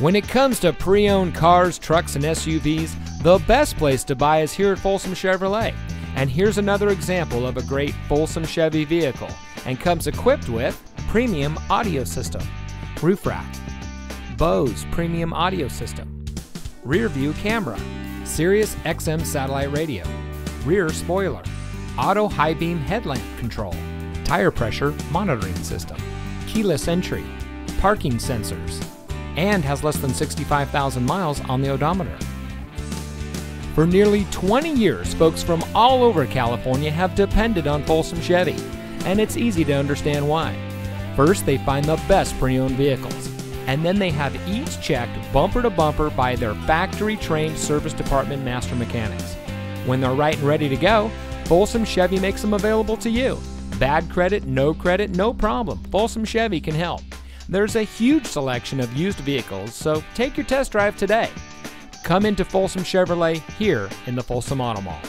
When it comes to pre-owned cars, trucks, and SUVs, the best place to buy is here at Folsom Chevrolet. And here's another example of a great Folsom Chevy vehicle, and comes equipped with premium audio system, roof rack, Bose premium audio system, rear view camera, Sirius XM satellite radio, rear spoiler, auto high beam headlamp control, tire pressure monitoring system, keyless entry, parking sensors, and has less than 65,000 miles on the odometer. For nearly 20 years, folks from all over California have depended on Folsom Chevy, and it's easy to understand why. First, they find the best pre-owned vehicles, and then they have each checked bumper to bumper by their factory-trained service department master mechanics. When they're right and ready to go, Folsom Chevy makes them available to you. Bad credit, no problem. Folsom Chevy can help. There's a huge selection of used vehicles, so take your test drive today. Come into Folsom Chevrolet here in the Folsom Auto Mall.